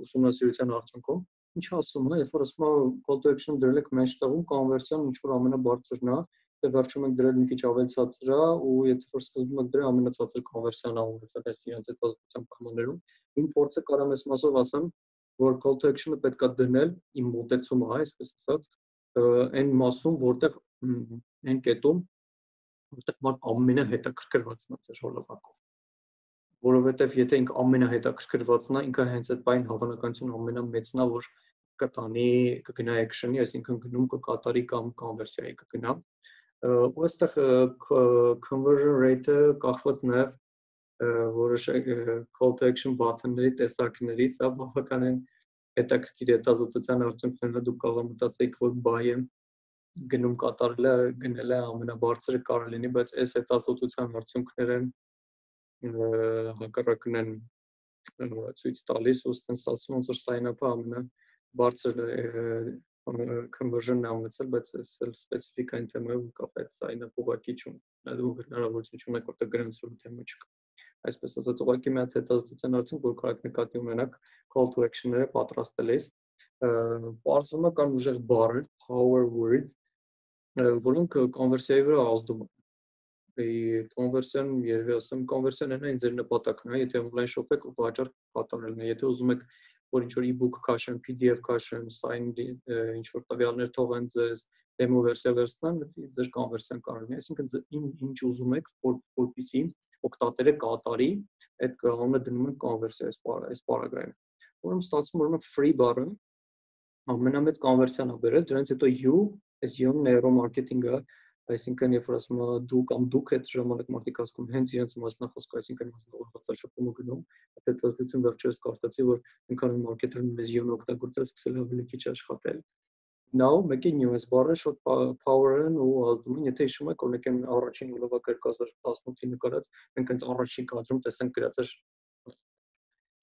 ուսումնասիրության արդյունքում, ինչ ասում է, երբ որ ասում է call to action դրել եք մեծ տեղում, կոնվերսիան ինչ որ ամենաբարձրն է, դե վերջում եք դրել մի քիչ ավելի ցածր է, ու եթե որ սկզբում եք դրել ամենացածր կոնվերսիան ունեցել, այս իրենց հետազոտության պայմաններում, իմ փորձը կարամ ես մասով ասեմ որ call to action-ը պետք է դնել իմ մոտեցումը, այսպես ասած, այն մասում, որտեղ այն կետում, որտեղ մարդ ամենահետաքրքրվածն է իր հոլովակով, որովհետև եթե ինքը ամենահետաքրքրվածն է, ինքը հենց այդ բան հավանականություն ամենամեծն է, որ կտանի, կգնա action-ի, այսինքն գնում կկատարի կամ conversion-ի կգնա, ու այստեղ conversion rate-ը կախված նաև որոշակ call to action button-ների տեսակներից, հա, բավականին հետաքրքիր հետազոտության արդյունքներն դուք կարող մտածեիք, որ buy-ը գնում կատարելը, գնելը ամենաբարձրը կարող լինի, բայց այս հետազոտության արդյունքները հակառակն են ցույց տալիս, ու ցույց տալիս ոնց որ sign-up-ը ամենաբարձր conversion-ն է ունեցել, բայց այս սպეციფიկ այն թեմայով կապված sign-up-ը ուղղակի չունի։ Դու հնարավորություն չունես որտեղ գրենց որ թեմա չկա։ Այսպես ասած, ուղղակի մի հատ հետազոտության արդյունք, որ կարող եք նկատի ունենալ call to action-ները պատրաստելիս, բարձրում է կան ուժեղ բառեր, power words, որոնք կոնվերսիայի վրա ազդում են։ Կոնվերսիան, երևի ասեմ, կոնվերսիան այն է ձեր նպատակն է, եթե online shop եք, վաճառք կատարելն է, եթե ուզում եք, որ ինչ որ e-book քաշեմ, P D F քաշեմ, sign ինչ որ տվյալներ թողեն ձեզ, demo version վերցնան, ձեր կոնվերսիան կարող լինի, այսինքն ինչ ուզում եք, որպեսզի օգտատերը կատարի, այդ կողմը դնում են կոնվերսիա այս պարագայում։ Որում ստացվում որ free bar-ը ամենամեծ կոնվերսիան է բերել, դրանից հետո you, այս you-ն նեյրոմարքեթինգը, այսինքն երբ որ ասում եմ դու կամ դուք այդ ժամանակ մարդիկ ասում հենց իրենց մասնախոսքը, այսինքն մասնախոսաշփումը գնում, այդ հետազոտություն վերջերս կարծացի որ ինքան ու մարքեթինգը մեզ you-ն օգտագործել սկսել ավելի քիչ աշխատել։ Now մեկի news bar-ը շոտ power-ն ու ազդում են, եթե հիշում եք, օրինակ առաջին հոլովակը երկու հազար տասնութի նկարած, մենք հենց առաջին կադրում տեսանք գրած էր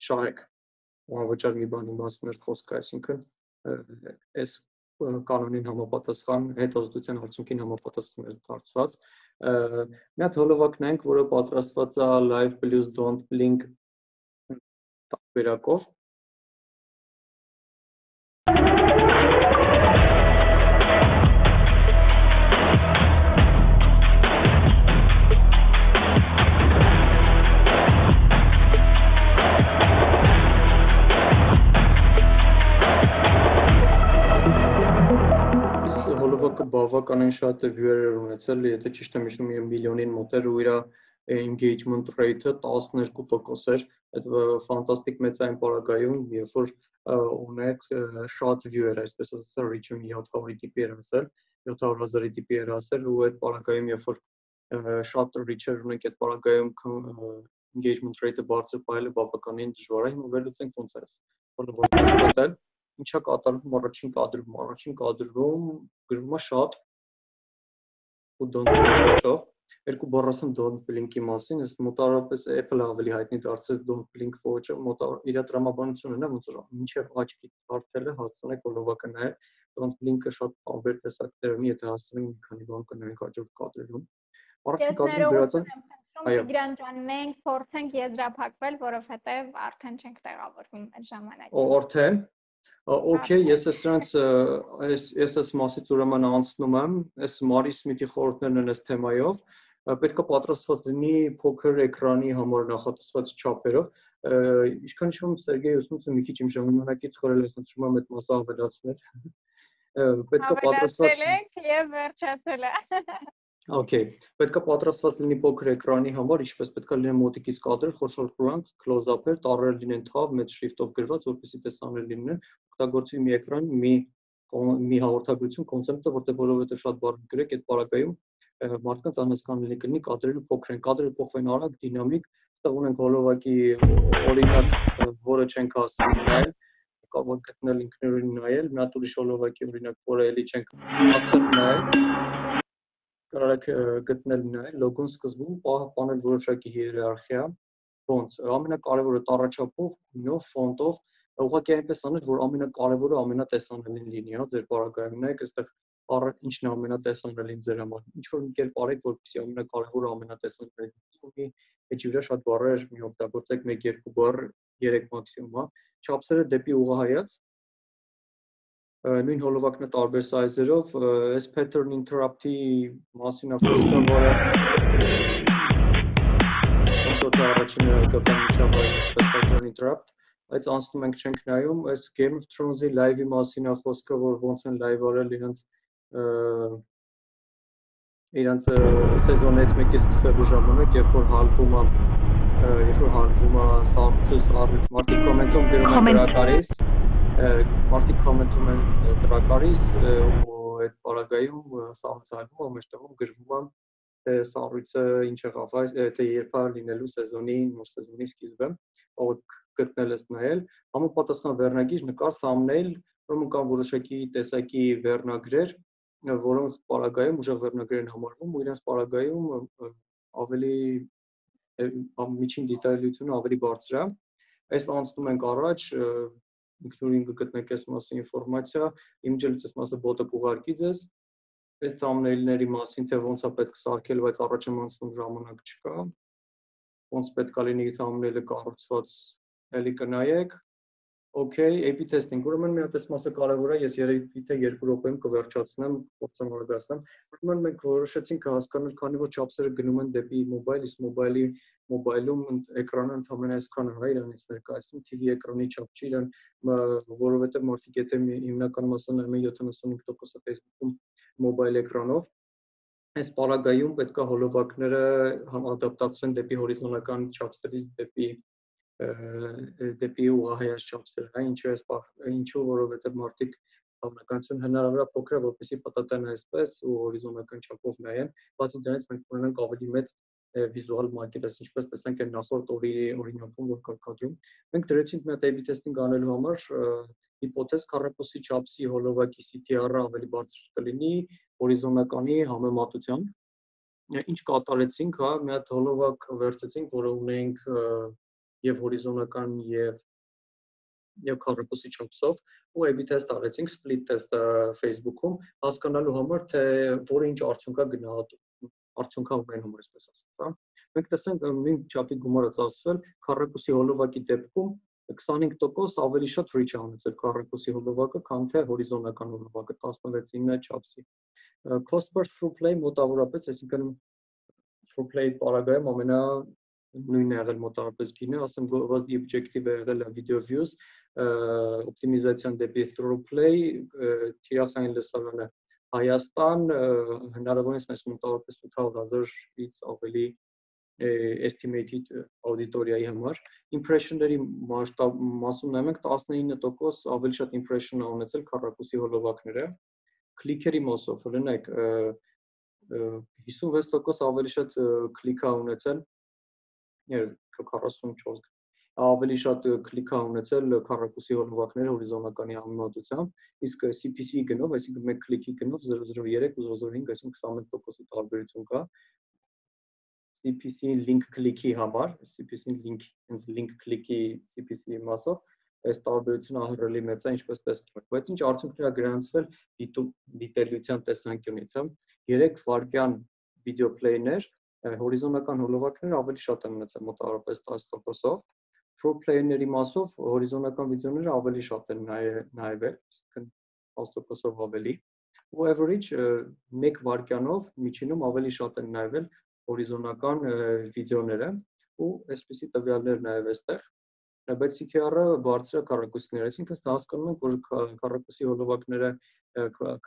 շարք, անվճար մի բանի մասին էր խոսքը, այսինքն այս կանոնին համապատասխան, հետազոտության արդյունքին համապատասխան էր դարձված։ Մի հատ հոլովակն ենք, որը պատրաստված է live plus don't blink տարբերակով։ Բավականին շատ viewer-եր ունեցել, եթե ճիշտ եմ հիշում, միլիոնին մոտ էր ու իր engagement rate-ը տասներկու տոկոս էր, այդ ֆանտաստիկ մեծ այն պարագայում, երբ որ ունեք շատ viewer, այսպես ասած, reach-ը յոթ հարյուր տիպի էր ասել, յոթ հարյուր հազարի տիպի էր ասել ու այդ պարագայում, երբ որ շատ reach-եր ունենք այդ պարագայում engagement rate-ը բարձր պահելը բավականին դժվար է, հիմա վերլուծենք ոնց է այս հոլովակը աշխատել։ Ինչա կատարվում առաջին կադրում, առաջին կադրում գրվում է շատ Ու դոնտ փլինքով երկու բառասն դոնտ փլինքի մասին ես մոտավորապես Apple-ը ավելի հայտնի դարձած դոնտ փլինք ոչը մոտավոր իր դրամաբանությունն է ոնց որ մինչև աչքի թարթելը հասցնեք օլովակը նայել դոնտ փլինքը շատ անվերջ տեսակներ ունի եթե հասցնենք մի քանի բան կնենք հաջող կադրելուն Ես ներողություն եմ խնդրում Տիգրան ջան մենք փորձենք եզրափակվել որովհետև արդեն չենք տեղավորվում այդ ժամանակին Օրթեն Okay, yes, as sense, as as massit ուրեմն անցնում եմ, այս Մարի Սմիթի խորհուրդներն են այս թեմայով, պետք է պատրաստված լինի փոքր էկրանի համար նախատեսված չափերով, ինչքան շուտ Սերգեյ Ոսնուցը մի քիչ իմ ժամանակից խորել է, ընդհանրում եմ այդ մասը ավելացնել, պետք է պատրաստել եք եւ վերջացել է Okay, պետք է պատրաստված լինի փոքր էկրանի համար, ինչպես պետք է լինեն մոտիկից կադրեր, խոշոր կրանք, close-up-եր, տառերը լինեն թավ, մեծ շրիֆտով գրված, որպեսզի տեսանելի լինեն, օգտագործվի մի էկրան, մի մի հաղորդագրություն, կոնցեպտը, որտեղ որովհետև շատ բառ գրեք, այդ բարակայում մարդկանց անհասկանալի կլինի, կադրերը փոքր են, կադրերը փոխվեն արագ, դինամիկ, այստեղ ունենք հոլովակի օրինակ, որը չենք հասցնում նայել, կարող ենք գտնել ինքնուրույն նայել, նա ուրիշ հոլովակի օրինակ, որը էլի չենք հասցնում նայել Կարալեք գտնել նայ լոգոն սկզբում պահպանել որոշակի հիերարխիա ոնց ամենակարևորը տառաչափով նո ֆոնտով ուղղակի այնպես անել որ ամենակարևորը ամենատեսանելին լինի հա ձեր բարակայում նայեք այստեղ առը ինչն է ամենատեսանելին ձեր համար ինչ որ մի կերպ արեք որպեսզի ամենակարևորը ամենատեսանելին լինի էջի վրա շատ բառեր մի օգտագործեք մեկ-երկու բառ երեք մաքսիմում հա չափսերը դեպի ուղղահայաց նույն հոլովակն է տարբեր size-երով այս pattern interrupt-ի մասին ասում որը ոնց առաջինը դեպքում չափային այս pattern interrupt այդ անցնում ենք չենք նայում այս Game of Thrones-ի live-ի մասին է խոսքը որ ոնց են live արել իրենց իրենց սեզոնից մեկից սկսելու ժամանակ երբ որ հալվում է երբ որ հալվում է սարքից սարքից մարդիկ կոմենտում գրում են դրակարից Մարդիկ կոմենտում են դրակարից ու այդ պարագայում սահուցալվում ու մեջտեղում գրվում է թե սառույցը ինչ եղավ այս թե երբ է լինելու սեզոնի նոր սեզոնի սկիզբը ով գտնել ես նայել համապատասխան վերնագիր նկար thumbnail ուրեմն կան որոշակի տեսակի վերնագրեր որոնց պարագայում ուժեղ վերնագրերն համարվում ու իրենց պարագայում ավելի միջին դետայլությունը ավելի բարձր է այս անցնում ենք առաջ ինքնուրույն գտնեք այս մասի ինֆորմացիա, իմիջից այս մասը բոտը կուղարկի ձեզ, այս thumbnail-ների մասին թե ոնց է պետք սարքել, բայց առաջ եմ անցնում ժամանակ չկա, ոնց պետք է լինի thumbnail-ը կառուցված, էլի կնայեք, okay, A/B testing, ուրեմն մի հատ այս մասը կարևոր է, ես երևի թե երկու րոպեում կվերջացնեմ, փորձեմ արագացնեմ, ուրեմն մենք որոշեցինք հասկանալ, քանի որ չափսերը գնում են դեպի mobile, իսկ mobile-ի մոբայլում էկրանը ընդհանրապես այսքան հա իրանից ներկայացնում TV էկրանի չափ չի իրան որովհետեւ մարդիկ եթե հիմնական մասը նայում են յոթանասունհինգ տոկոսը Facebook-ում մոբայլ էկրանով այս պարագայում պետք է հոլովակները ադապտացվեն դեպի հորիզոնական չափսերից դեպի դեպի ուղղահայաց չափսեր հա ինչու էս ինչու որովհետեւ մարդիկ հավանականություն հնարավորապես փոքր է որպեսզի պատտան այսպես ու հորիզոնական չափով նայեն բացի դրանից մենք ունենք ավելի մեծ վիզուալ մակետից ինչպես տեսանք այն նախորդ օրի օրինակում որ կարգադրում մենք դրեցինք մի հատ A/B տեստինգ անելու համար հիպոթեզ քառակուսի չափսի հոլովակի CTR-ը ավելի բարձր կլինի հորիզոնականի համեմատությամբ ինչ կատարեցինք հա մի հատ հոլովակ վերցեցինք որը ունենք եւ հորիզոնական եւ եւ քառակուսի չափսով ու A/B տեստ արեցինք split test-ը Facebook-ում հասկանալու համար թե որը ինչ արդյունք է գնահատում արդյունքով մնում այսպես ասած հա մենք տեսանք նույն չափի գումարած ասվել քառակուսի հոլովակի դեպքում քսանհինգ տոկոս ավելի շատ reach է ունեցել քառակուսի հոլովակը քան թե հորիզոնական հոլովակը տասնվեց նոց չափսի cost per through play մոտավորապես այսինքն through play պարագայում ամենա նույնն է եղել մոտավորապես գինը ասեմ was the objective եղել է video views օպտիմիզացիան դեպի through play թիրախային լսարանը Հայաստան հնարավորինս մեզ մոտավորապես ութ հարյուր հազարից ավելի estimated auditoria-ի համար impression-ների մասում նայում ենք տասնինը տոկոս ավելի շատ impression ա ունեցել քառակուսի հոլովակները click-երի մասով օրինակ հիսունվեց տոկոս ավելի շատ click ա ունեցել 44 ավելի շատ կլիքա ունեցել քառակուսի հոլովակները հորիզոնականի համեմատությամբ իսկ C P C-ի գնով, այսինքն մեկ կլիքի գնով zero zero three ու zero zero five, այսինքն twenty-five տոկոս տարբերություն կա C P C-ի link կլիքի համար, C P C-ի link, հենց link կլիքի C P C-ի մասով, այս տարբերությունը ահռելի մեծ է, ինչպես տեսնում եք, բայց ինչ արդյունքներ է գրանցվել դիտելիության տեսանկյունից, երեք վայրկյան վիդեո պլեյներ, հորիզոնական հոլովակները ավելի շատ են ունեցել, մոտավորապես ten տոկոսով Pro player-ների մասով հորիզոնական վիդեոները ավելի շատ են նայվել, այսինքն ten տոկոսով ավելի։ Ու average մեկ վայրկյանով միջինում ավելի շատ են նայվել հորիզոնական վիդեոները ու այսպիսի տվյալներ նաև այստեղ։ Բայց C T R-ը բարձր է քառակուսիներ, այսինքն հասկանում ենք, որ քառակուսի հոլովակները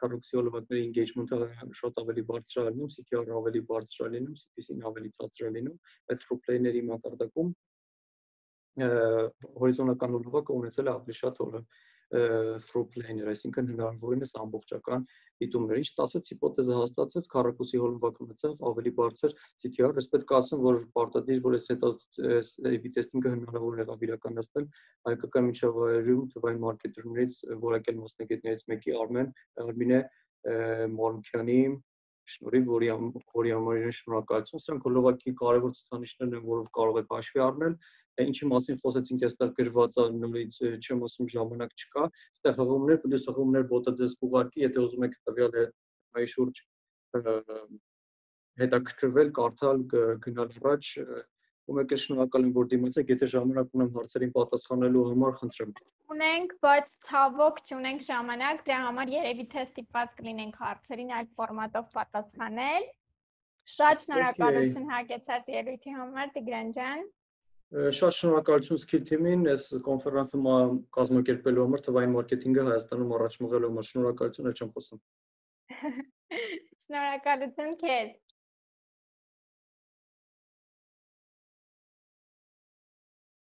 քառակուսի հոլովակների engagement-ը շատ ավելի բարձր է լինում, C T R-ը ավելի բարձր է լինում, C P C-ն ավելի ցածր է լինում, բայց pro player-ների մակարդակում հորիզոնական հոլովակը ունեցել է ավելի շատ through player, այսինքն հնարավորինս ամբողջական դիտումներ, ինչ տասից հիպոթեզը հաստատվեց, քառակուսի հոլովակը ունեցավ ավելի բարձր C T R, ես պետք է ասեմ, որ պարտադիր, որ այս A B testing-ը հնարավոր եղավ իրականացնել, հայկական միջավայրում թվային մարքեթինգներից որակյալ մասնագետներից մեկի Արմինե Մորմքյանի շնորհիվ, որի համար իրեն շնորհակալություն, սրանք հոլովակի կարևոր ցուցանիշներն են, որով կարող եք հաշվի առնել Ինչի մասին խոսեցինք այստեղ գրված է նորից չեմ ասում ժամանակ չկա, այստեղ հղումներ, պլյուս հղումներ բոտը ձեզ կուղարկի, եթե ուզում եք տվյալ այդ շուրջ հետաքրքրվել, կարդալ, գնալ առաջ, ում եք շնորհակալ եմ, որ դիմացեք, եթե ժամանակ ունեմ հարցերին պատասխանելու համար խնդրեմ։ Ունենք, բայց ցավոք չունենք ժամանակ, դրա համար երևի թե ստիպված կլինենք հարցերին այլ ֆորմատով պատասխանել։ Շատ շնորհակալություն հագեցած ելույթի համար Տիգրան ջան։ Շատ շնորհակալություն Skill Team-ին, այս կոնֆերանսը կազմակերպելու համար թվային մարքեթինգը Հայաստանում առաջ մղելու համար շնորհակալություն, այլ չեմ խոսում։ Շնորհակալություն քեզ։